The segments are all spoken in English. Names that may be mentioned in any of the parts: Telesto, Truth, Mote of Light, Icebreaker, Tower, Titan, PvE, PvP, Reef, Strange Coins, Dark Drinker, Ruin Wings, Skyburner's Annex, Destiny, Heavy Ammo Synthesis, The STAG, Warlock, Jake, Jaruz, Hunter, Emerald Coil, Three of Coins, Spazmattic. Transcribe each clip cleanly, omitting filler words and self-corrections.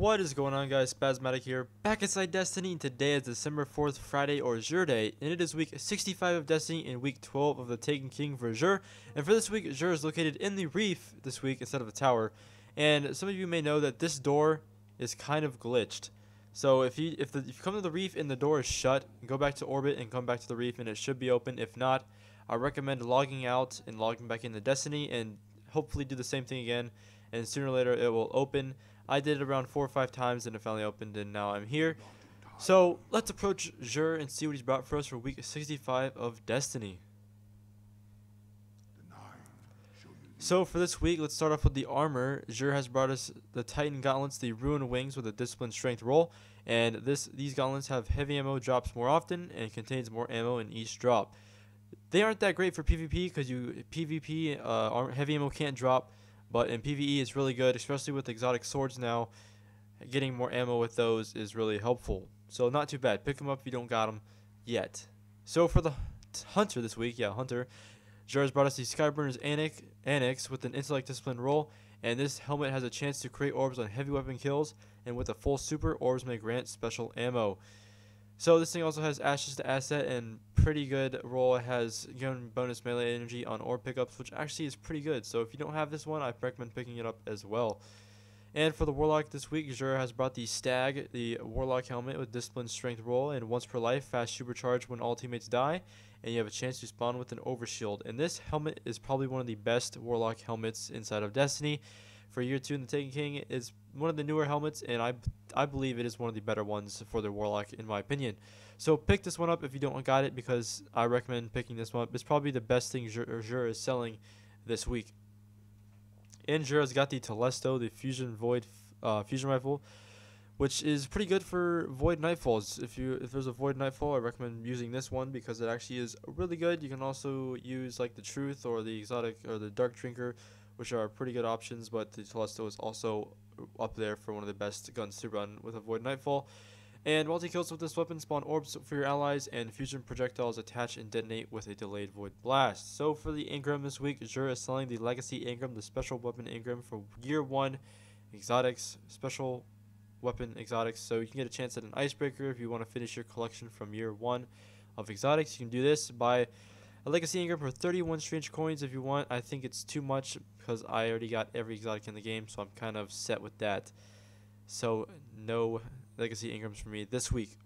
What is going on, guys? Spazmattic here, back inside Destiny. Today is December 4th, Friday, or Xur Day, and it is week 65 of Destiny and week 12 of The Taken King for Xur. And for this week, Xur is located in the Reef this week instead of the Tower. And some of you may know that this door is kind of glitched. So if you come to the Reef and the door is shut, go back to orbit and come back to the Reef and it should be open. If not, I recommend logging out and logging back into Destiny and hopefully do the same thing again. And sooner or later it will open. I did it around 4 or 5 times and it finally opened, and now I'm here. So let's approach Xur and see what he's brought for us for week 65 of Destiny. So for this week, let's start off with the armor. Xur has brought us the Titan gauntlets, the Ruined Wings with a Disciplined Strength roll, and these gauntlets have heavy ammo drops more often and contains more ammo in each drop. They aren't that great for PvP because heavy ammo can't drop. But in PvE, it's really good, especially with exotic swords now. Getting more ammo with those is really helpful. So not too bad. Pick them up if you don't got them yet. So for the Hunter this week, Jaruz brought us the Skyburner's Annex with an Intellect Discipline roll. And this helmet has a chance to create orbs on heavy weapon kills. And with a full super, orbs may grant special ammo. So this thing also has Ashes to Asset and pretty good roll. It has given bonus melee energy on orb pickups, which actually is pretty good. So if you don't have this one, I recommend picking it up as well. And for the Warlock this week, Xur has brought the Stag, the Warlock helmet with Disciplined Strength roll, and once per life, fast supercharge when all teammates die, and you have a chance to spawn with an overshield. And this helmet is probably one of the best Warlock helmets inside of Destiny. For Year 2 in The Taken King, it's one of the newer helmets, and I believe it is one of the better ones for the Warlock, in my opinion. So pick this one up if you don't got it, because I recommend picking this one up. It's probably the best thing Xur is selling this week. And Xur has got the Telesto, the Fusion Rifle, which is pretty good for Void Nightfalls. If there's a Void Nightfall, I recommend using this one because it actually is really good. You can also use like the Truth or the Exotic or the Dark Drinker, which are pretty good options, but the Telesto is also up there for one of the best guns to run with a Void Nightfall. And multi-kills with this weapon spawn orbs for your allies, and fusion projectiles attach and detonate with a delayed Void Blast. So for the Ingram this week, Xur is selling the Legacy Ingram, the Special Weapon Ingram for Year 1 Exotics, Special Weapon Exotics. So you can get a chance at an Icebreaker if you want to finish your collection from Year 1 of Exotics. You can do this by a Legacy Ingram for 31 Strange Coins if you want. I think it's too much because I already got every exotic in the game, so I'm kind of set with that. So no Legacy Ingrams for me this week.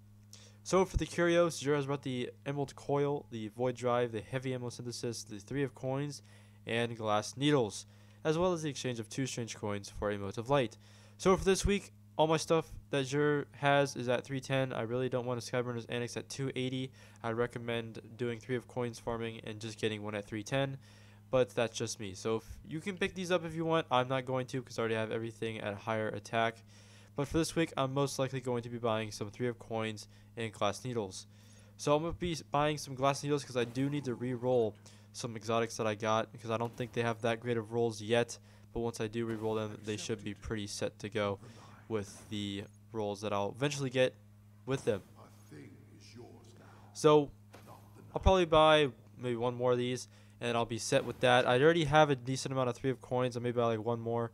So for the Curios, Xur has brought the Emerald Coil, the Void Drive, the Heavy Ammo Synthesis, the Three of Coins, and Glass Needles, as well as the exchange of 2 Strange Coins for a Mote of Light. So for this week, all my stuff that Xur has is at 310. I really don't want a Skyburner's Annex at 280. I recommend doing 3 of Coins farming and just getting one at 310, but that's just me. So if you can pick these up if you want. I'm not going to because I already have everything at higher attack. But for this week, I'm most likely going to be buying some 3 of Coins and Glass Needles. So I'm going to be buying some Glass Needles because I do need to re-roll some exotics that I got because I don't think they have that great of rolls yet. But once I do re-roll them, they should be pretty set to go with the rolls that I'll eventually get with them. So I'll probably buy maybe one more of these and I'll be set with that. I already have a decent amount of 3 of Coins. I may buy like one more,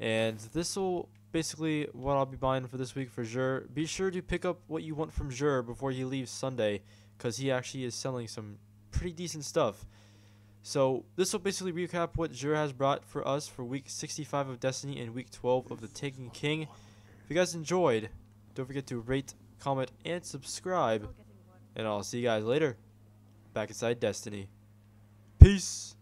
and this will basically what I'll be buying for this week for Xur. Be sure to pick up what you want from Xur before he leaves Sunday, because he actually is selling some pretty decent stuff. So this will basically recap what Xur has brought for us for week 65 of Destiny and week 12 of The Taken King. If you guys enjoyed, don't forget to rate, comment, and subscribe. And I'll see you guys later. Back inside Destiny. Peace.